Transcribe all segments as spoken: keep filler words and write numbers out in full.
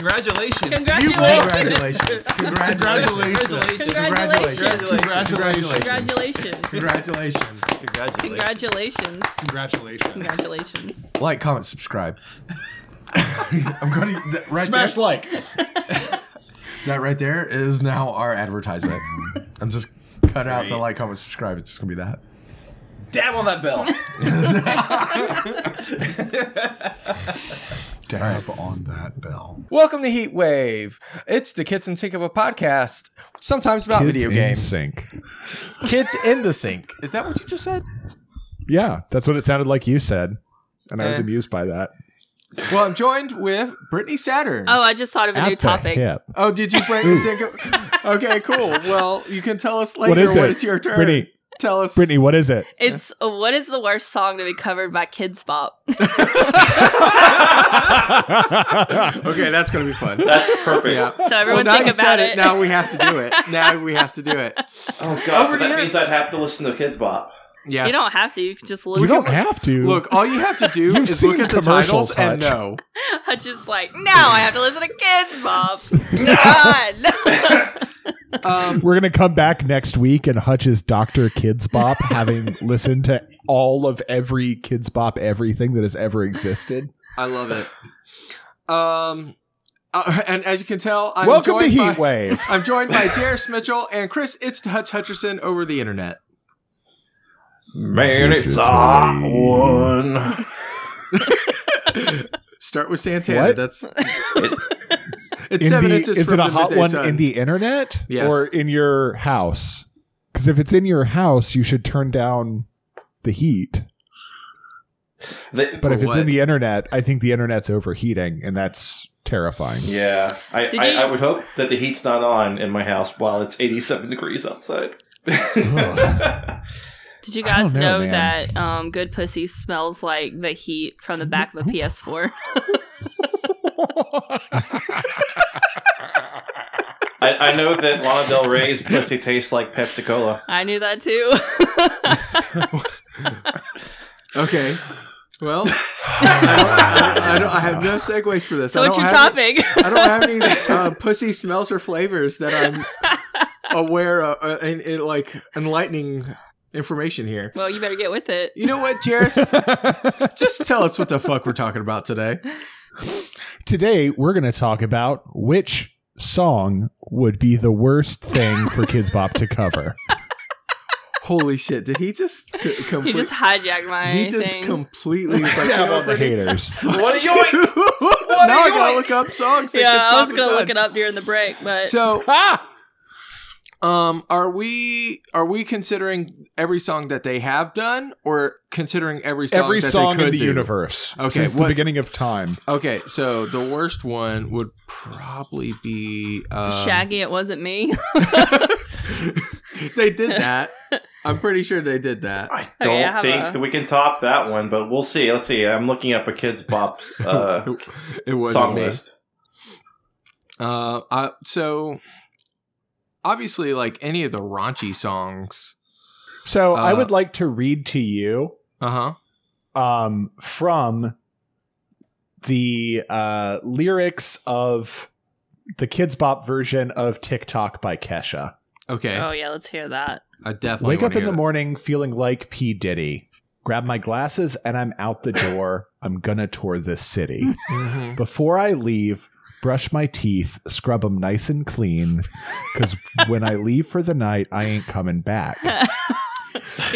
Congratulations. Congratulations. You won. Congratulations. Congratulations. Congratulations. Congratulations. Congratulations. Congratulations. Congratulations. Congratulations. Congratulations. Congratulations. Like, comment, subscribe. I'm going to right smash there, like. That right there is now our advertisement. I'm just cut out the like, comment, subscribe. It's just going to be that. Dab on that bell. Dab on that bell. Welcome to Heat Wave. It's the Kids in Sync of a podcast, sometimes about Kids video games. Sync. Kids in the Sync. Is that what you just said? Yeah, that's what it sounded like you said. And eh. I was amused by that. Well, I'm joined with Brittany Saturn. Oh, I just thought of a Apple, new topic. Yeah. Oh, did you break the ticket? Okay, cool. Well, you can tell us later what is when it? It's your turn. Brittany. Tell us. Brittany, what is it? It's uh, what is the worst song to be covered by Kidz Bop? Okay, that's going to be fun. That's perfect. Yeah. So everyone well, think about it. it. Now we have to do it. Now we have to do it. Oh, God. Over that means I'd have to listen to Kidz Bop. Yes. You don't have to. You can just listen. We don't to have to. Look, all you have to do is look at the titles Hutch. and know. Hutch is like, no, I have to listen to Kidz Bop. God, no. Um, We're going to come back next week and Hutch is Doctor Kidz Bop, having listened to all of every Kidz Bop, everything that has ever existed. I love it. Um, uh, and as you can tell, I'm welcome to Heat by, Wave. I'm joined by Jairus Mitchell and Chris. It's Hutch Hutcherson over the internet. Man, it's a hot one. Start with Santana. What? That's it. It's in seven the, inches. Is it a hot one sun. in the internet yes. or in your house? Because if it's in your house, you should turn down the heat. The, but if what? it's in the internet, I think the internet's overheating, and that's terrifying. Yeah, I, I, I would hope that the heat's not on in my house while it's eighty-seven degrees outside. Did you guys know, know that um, good pussy smells like the heat from the back of a P S four? I, I know that Lana Del Rey's pussy tastes like Pepsi Cola. I knew that too. Okay. Well, I, don't, I, don't, I have no segues for this. So I what's your topic? Any, I don't have any uh, pussy smells or flavors that I'm aware of, uh, in, in like enlightening information here. Well, you better get with it. You know what, Jairus? Just tell us what the fuck we're talking about today. Today, we're going to talk about which song would be the worst thing for Kidz Bop to cover. Holy shit. Did he just... He just hijacked my He just thing. completely... Like, down on the haters. What are you doing? What now are you I got to look up songs that yeah, Kidz Bop I was going to look it up during the break, but... So... Ah! Um, are we are we considering every song that they have done, or considering every song every that song they could in the do? universe? Okay, since what, the beginning of time. Okay, so the worst one would probably be um, Shaggy. It wasn't me. They did that. I'm pretty sure they did that. I don't okay, I think a... that we can top that one, but we'll see. Let's see. I'm looking up a Kidz Bop uh, it wasn't song me. list. Uh, I, so. Obviously, like any of the raunchy songs. So uh, I would like to read to you uh -huh. um, from the uh, lyrics of the Kidz Bop version of TikTok by Kesha. Okay. Oh, yeah. Let's hear that. I definitely wake up in the that. morning feeling like P. Diddy. Grab my glasses and I'm out the door. I'm going to tour this city. Mm-hmm. Before I leave, brush my teeth, scrub them nice and clean, because when I leave for the night, I ain't coming back.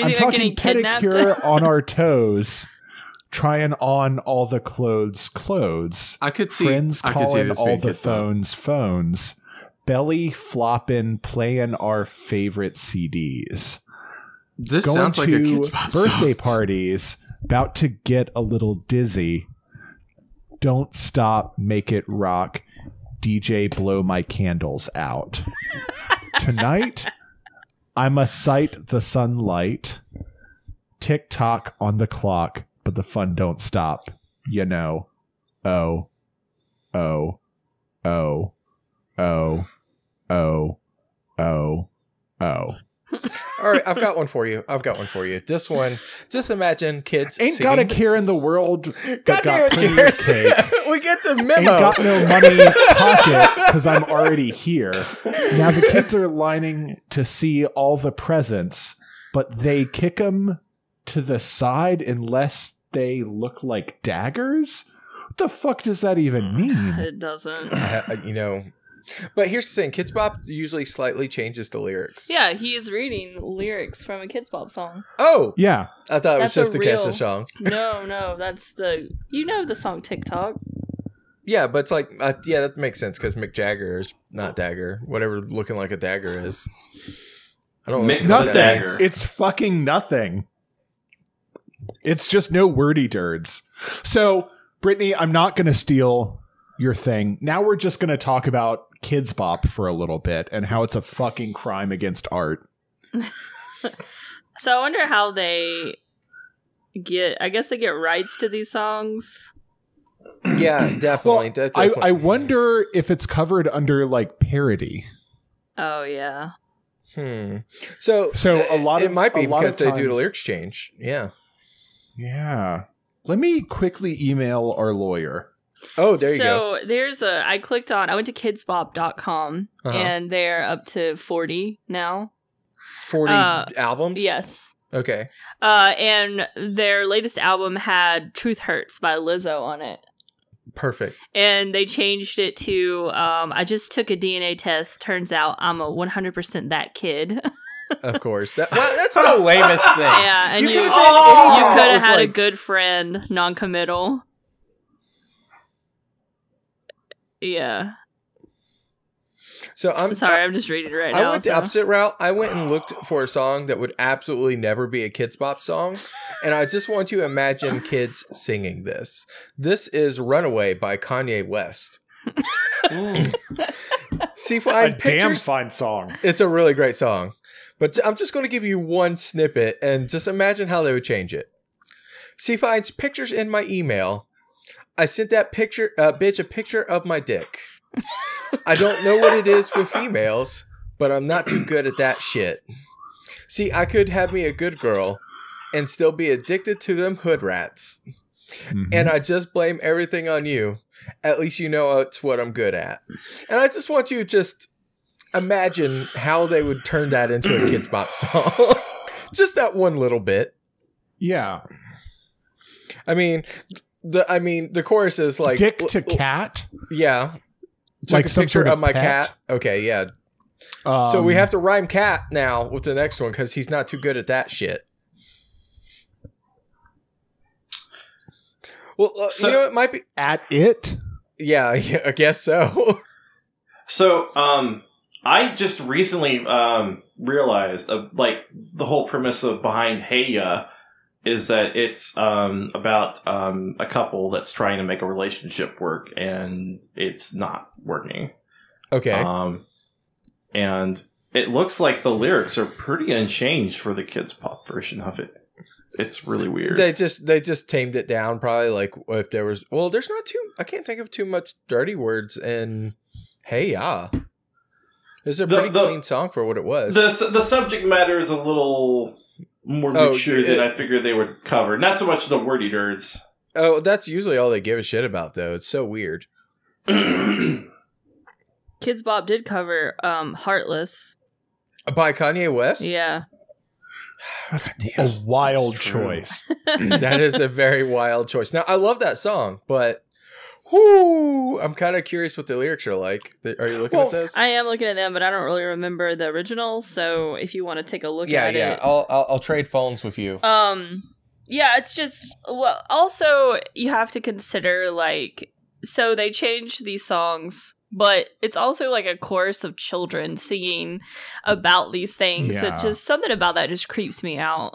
I'm talking pedicure on our toes, trying on all the clothes, clothes. I could see friends calling all the phones, phones, belly flopping, playing our favorite C Ds. This sounds like a Kidz Bop song. Birthday parties, about to get a little dizzy. Don't stop, make it rock. D J, blow my candles out. Tonight, I must sight the sunlight. Tick tock on the clock, but the fun don't stop. You know, oh, oh, oh, oh, oh, oh, oh. All right, I've got one for you. I've got one for you. This one, just imagine kids ain't singing. Got a care in the world. God damn it, Jairus. We get the memo. Ain't got no money pocket because I'm already here. Now the kids are lining to see all the presents, but they kick them to the side unless they look like daggers. What the fuck does that even mean? It doesn't. Uh, you know. But here's the thing, Kidz Bop usually slightly changes the lyrics. Yeah, he is reading lyrics from a Kidz Bop song. Oh! Yeah. I thought that's it was just the real... Kesha song. No, no, that's the... You know the song TikTok. Yeah, but it's like... Uh, yeah, that makes sense, because Mick Jagger is not Dagger. Whatever looking like a dagger is. I don't know. Nothing. That it's fucking nothing. It's just no wordy dirds. So, Brittany, I'm not going to steal... your thing. Now we're just going to talk about Kidz Bop for a little bit and how it's a fucking crime against art. So I wonder how they get, I guess they get rights to these songs. Yeah, definitely. Well, definitely. I, I wonder if it's covered under like parody. Oh, yeah. Hmm. So, so a lot it of, might be because they times, do the lyrics change. Yeah. Yeah. Let me quickly email our lawyer. Oh, there you so go. So there's a, I clicked on, I went to kids bop dot com uh -huh. and they're up to forty now. forty uh, albums? Yes. Okay. Uh, and their latest album had Truth Hurts by Lizzo on it. Perfect. And they changed it to, um, I just took a D N A test. Turns out I'm a one hundred percent that kid. Of course. That, well, that's the lamest thing. Yeah. And you, you could have oh, had, had like... a good friend, non-committal. Yeah. So I'm sorry, I, I'm just reading it right I now. I went so. the opposite route. I went and looked for a song that would absolutely never be a Kidz Bop song. And I just want you to imagine kids singing this. This is Runaway by Kanye West. See, find a pictures. Damn fine song. It's a really great song. But I'm just going to give you one snippet and just imagine how they would change it. See, finds pictures in my email. I sent that picture, uh, bitch, a picture of my dick. I don't know what it is with females, but I'm not too good at that shit. See, I could have me a good girl and still be addicted to them hood rats. Mm-hmm. And I just blame everything on you. At least you know it's what I'm good at. And I just want you to just imagine how they would turn that into a Kidz Bop song. Just that one little bit. Yeah. I mean... The I mean, the chorus is like... Dick to cat? Yeah. Took like a some picture sort of, of my pet. Cat. Okay, yeah. Um, so we have to rhyme cat now with the next one because he's not too good at that shit. Well, uh, so, you know, it might be... At it? Yeah, yeah I guess so. So, um, I just recently um, realized, uh, like, the whole premise of behind Hey Ya... is that it's um, about um, a couple that's trying to make a relationship work, and it's not working. Okay. Um, and it looks like the lyrics are pretty unchanged for the Kidz Bop version of it. It's, it's really weird. They just they just tamed it down, probably. Like if there was, well, there's not too. I can't think of too much dirty words in Hey Ya. It's a pretty the, the, clean song for what it was. The the subject matter is a little. More mature oh, than I figured they would cover. Not so much the wordy dirts. Oh, that's usually all they give a shit about, though. It's so weird. Kidz Bop did cover um, Heartless. By Kanye West? Yeah. That's a wild that's choice. That is a very wild choice. Now, I love that song, but whoo, I'm kind of curious what the lyrics are like. Are you looking well, at this? I am looking at them, but I don't really remember the original. So if you want to take a look yeah, at yeah. it. Yeah, I'll, I'll, I'll trade phones with you. Um, Yeah, it's just... well. Also, you have to consider, like... So they changed these songs, but it's also like a chorus of children singing about these things. Yeah. That just something about that just creeps me out.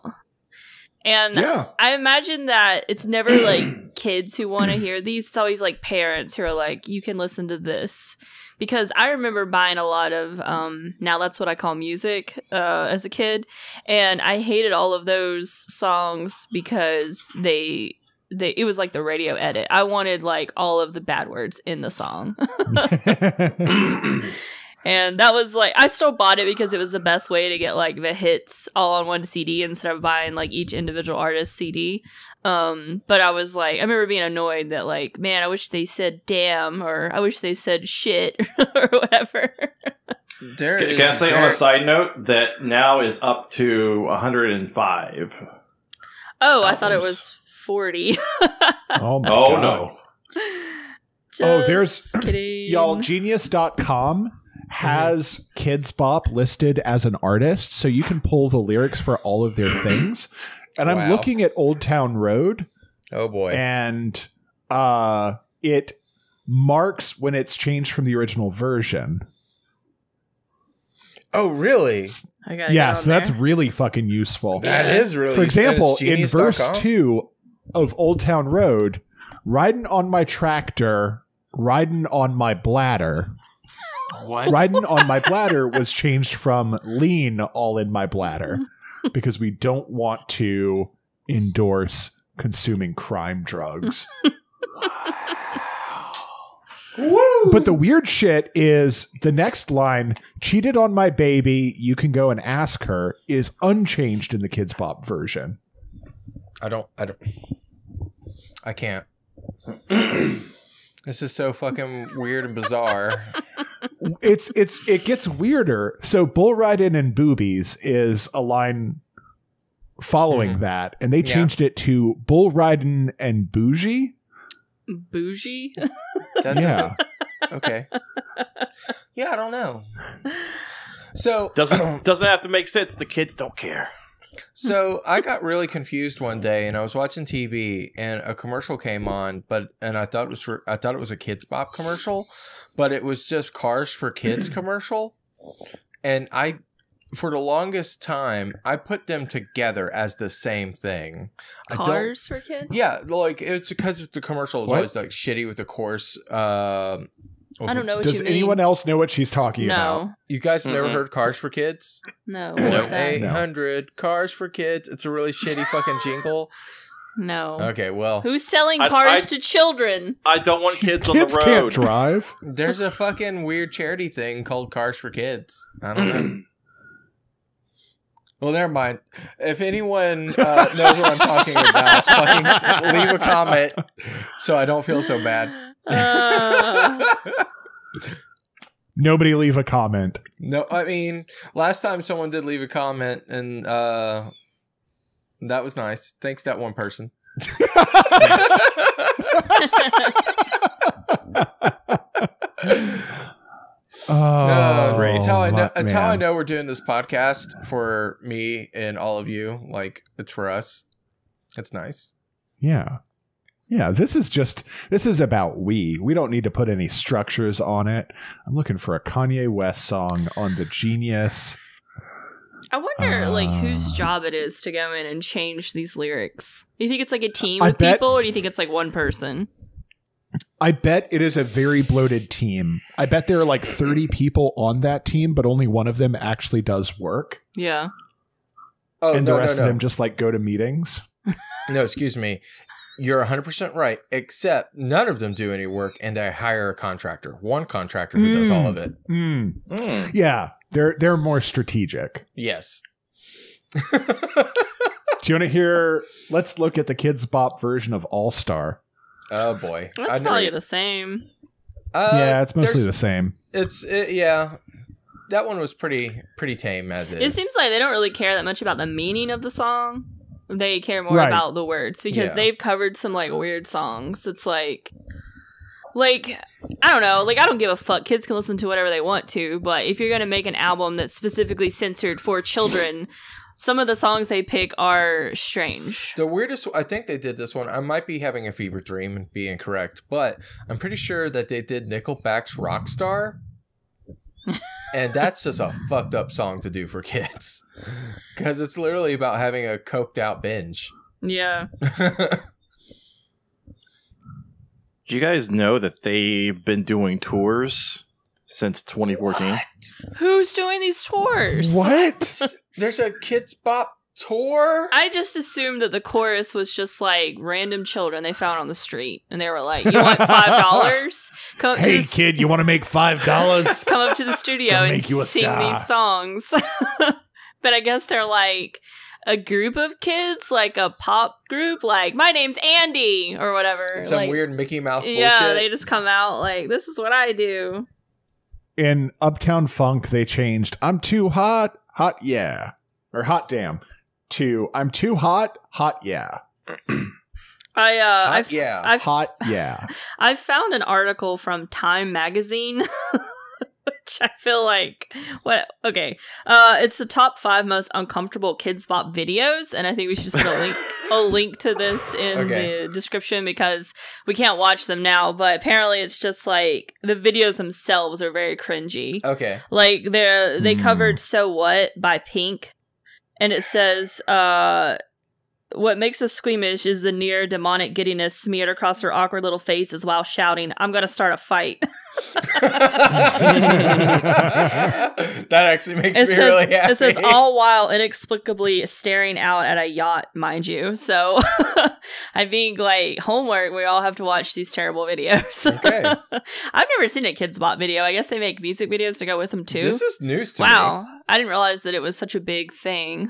And yeah. I imagine that it's never like kids who want to hear these. It's always like parents who are like, you can listen to this. Because I remember buying a lot of um, Now That's What I Call Music uh, as a kid. And I hated all of those songs because they... They, it was like the radio edit. I wanted like all of the bad words in the song. And that was like, I still bought it because it was the best way to get like the hits all on one C D instead of buying like each individual artist C D. Um, but I was like, I remember being annoyed that like, man, I wish they said damn, or I wish they said shit or whatever. There is, can I say there... on a side note that now is up to one hundred and five. Oh, albums. I thought it was forty. Oh, my oh God. No. Just oh, there's y'all. Genius dot com has mm-hmm. Kidz Bop listed as an artist, so you can pull the lyrics for all of their things. And wow. I'm looking at Old Town Road. Oh boy! And uh, it marks when it's changed from the original version. Oh, really? I gotta yeah, so there. That's really fucking useful. That is really. For example, in verse two of Old Town Road. Riding on my tractor, riding on my bladder. What? Riding on my bladder was changed from lean all in my bladder because we don't want to endorse consuming crime drugs. Woo! But the weird shit is the next line, cheated on my baby, you can go and ask her, is unchanged in the Kidz Bop version. I don't, I don't, I can't. This is so fucking weird and bizarre. It's it's it gets weirder. So bull riding and boobies is a line following mm. that, and they changed yeah. it to bull riding and bougie. Bougie. That yeah. Okay. Yeah, I don't know. So doesn't doesn't have to make sense. The kids don't care. So I got really confused one day, and I was watching T V, and a commercial came on, but and I thought it was for, I thought it was a Kidz Bop commercial, but it was just Cars for Kids commercial, and I, for the longest time, I put them together as the same thing. Cars for Kids. Yeah, like it's because the commercial is always like shitty with the chorus. Uh, I don't know what you mean. Does anyone else know what she's talking no. about? You guys have mm-hmm. never heard Cars for Kids? No. eight hundred no. Cars for Kids. It's a really shitty fucking jingle. No. Okay, well. Who's selling cars I, I, to children? I don't want kids, kids on the road. Kids can't drive. There's a fucking weird charity thing called Cars for Kids. I don't know. Well, never mind. If anyone uh, knows what I'm talking about, fucking leave a comment so I don't feel so bad. Uh. Nobody leave a comment. No, I mean, last time someone did leave a comment, and uh, that was nice. Thanks, that one person. Oh, no, until I know, until I know we're doing this podcast for me and all of you, like it's for us. It's nice. Yeah. Yeah, this is just, this is about we. We don't need to put any structures on it. I'm looking for a Kanye West song on the Genius. I wonder, uh, like, whose job it is to go in and change these lyrics. Do you think it's like a team of people, or do you think it's like one person? I bet it is a very bloated team. I bet there are like thirty people on that team, but only one of them actually does work. Yeah. Oh, and no, the rest no, no. of them just like go to meetings. No, excuse me. You're one hundred percent right, except none of them do any work, and they hire a contractor. One contractor who mm. does all of it. Mm. Mm. Yeah, they're they're more strategic. Yes. Do you want to hear? Let's look at the Kidz Bop version of All Star. Oh boy, that's I've probably never, the same. Uh, yeah, it's mostly the same. It's it, yeah. That one was pretty pretty tame as it is. It seems like they don't really care that much about the meaning of the song. They care more right. about the words because yeah. they've covered some like weird songs. It's like, like, I don't know. Like, I don't give a fuck. Kids can listen to whatever they want to. But if you're going to make an album that's specifically censored for children, some of the songs they pick are strange. The weirdest, I think they did this one. I might be having a fever dream and be incorrect, but I'm pretty sure that they did Nickelback's Rockstar. And that's just a fucked up song to do for kids because it's literally about having a coked out binge. Yeah. Do you guys know that they've been doing tours since twenty fourteen? What? Who's doing these tours? What? There's a Kidz Bop tour? I just assumed that the chorus was just like random children they found on the street, and they were like, "You want five dollars? Come up hey to the kid, you want to make five dollars? Come up to the studio and sing star. these songs." But I guess they're like a group of kids, like a pop group, like my name's Andy or whatever. Some like, weird Mickey Mouse bullshit. Yeah, they just come out like, this is what I do. In Uptown Funk, they changed I'm too hot, hot yeah, or hot damn, to I'm too hot, hot yeah. I uh, hot I've, yeah, I've, hot yeah. I found an article from Time Magazine. Which I feel like, what? Okay, uh, it's the top five most uncomfortable Kidz Bop videos, and I think we should just put a link, a link to this in okay. the description because we can't watch them now. But apparently, it's just like the videos themselves are very cringy. Okay, like they're they mm. covered "So What" by Pink, and it says, uh. What makes us squeamish is the near demonic giddiness smeared across her awkward little faces while shouting, "I'm gonna start a fight." That actually makes it me says, really happy. It says all while inexplicably staring out at a yacht, mind you. So I think like homework, we all have to watch these terrible videos. Okay. I've never seen a Kidz Bop video. I guess they make music videos to go with them too. This is news to wow. me. Wow. I didn't realize that it was such a big thing.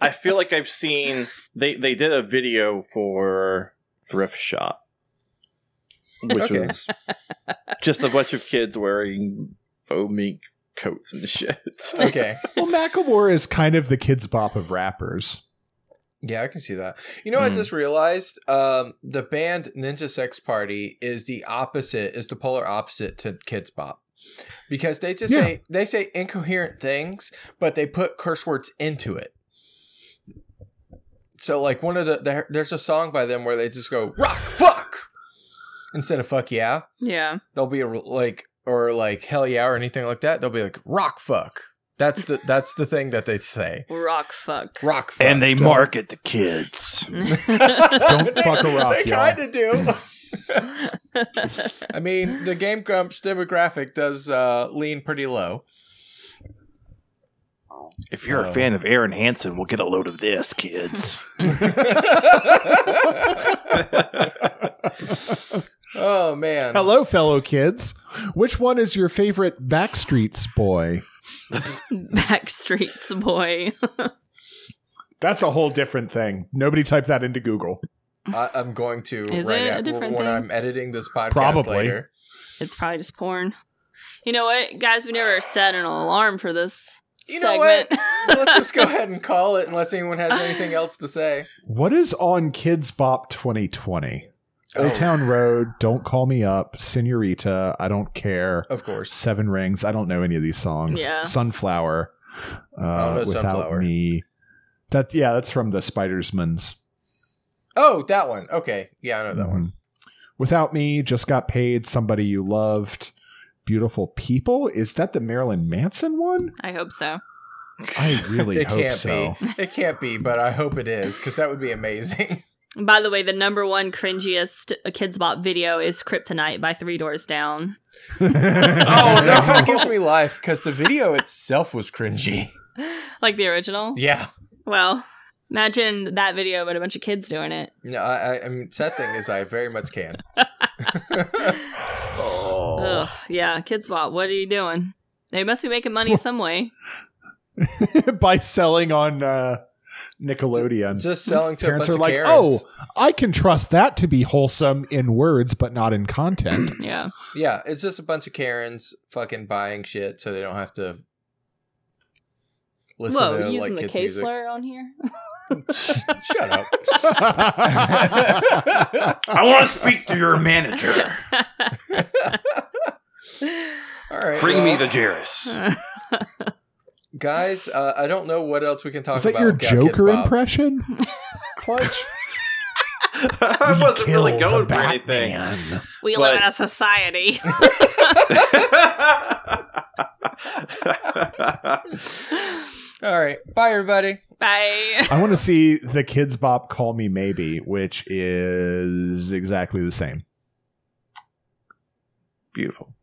I feel like I've seen they they did a video for Thrift Shop, which okay. was just a bunch of kids wearing faux mink coats and shit. Okay, well, Macklemore is kind of the Kidz Bop of rappers. Yeah, I can see that. You know, mm. I just realized um, the band Ninja Sex Party is the opposite, is the polar opposite to Kidz Bop. Because they just yeah. say they say incoherent things, but they put curse words into it. So like one of the, the there's a song by them where they just go rock fuck instead of fuck yeah. Yeah. They'll be a, like or like hell yeah or anything like that. They'll be like rock fuck. That's the that's the thing that they say. Rock fuck. Rock fuck. And they don't. market the kids. Don't fuck a rock. They kind of do. I mean, the Game Grumps demographic does uh, lean pretty low. If you're so. a fan of Aaron Hansen, we'll get a load of this, kids. Oh, man. Hello, fellow kids. Which one is your favorite Backstreet's Boy? Backstreet's Boy. That's a whole different thing. Nobody type that into Google. I, I'm going to Is right it at, a different when thing? I'm editing this podcast probably. later. It's probably just porn. You know what, guys? We never set an alarm for this You segment. know what? Let's just go ahead and call it unless anyone has anything else to say. What is on Kidz Bop twenty twenty? Oh. Old Town Road, Don't Call Me Up, Señorita, I Don't Care. Of course. Seven Rings. I don't know any of these songs. Yeah. Sunflower. Uh, I don't know Without Sunflower. Me. That, yeah, that's from the Spiderman's. Oh, that one. Okay. Yeah, I know that mm-hmm. one. Without Me, Just Got Paid, Somebody You Loved, Beautiful People. Is that the Marilyn Manson one? I hope so. I really it hope can't so. Be. It can't be, but I hope it is, because that would be amazing. By the way, the number one cringiest Kidz Bop video is Kryptonite by Three Doors Down. Oh, that kind of gives me life, because the video itself was cringy. Like the original? Yeah. Well... Imagine that video, but a bunch of kids doing it. No, I, I, I mean, sad thing is, I very much can. Oh. Ugh, yeah, Kidz Bop, what are you doing? They must be making money some way. By selling on uh, Nickelodeon. Just, just selling to Parents a bunch are of like, Karens. Oh, I can trust that to be wholesome in words, but not in content. Yeah. Yeah, it's just a bunch of Karens fucking buying shit so they don't have to listen Whoa, to using like, the K slur on here? Shut up. I want to speak to your manager. All right. Bring well. me the Jairus. Guys, uh, I don't know what else we can talk about. Is that about your Joker impression? Clutch. I wasn't really going for anything. We but... live in a society. All right. Bye, everybody. Bye. I want to see the Kidz Bop Call Me Maybe, which is exactly the same. Beautiful.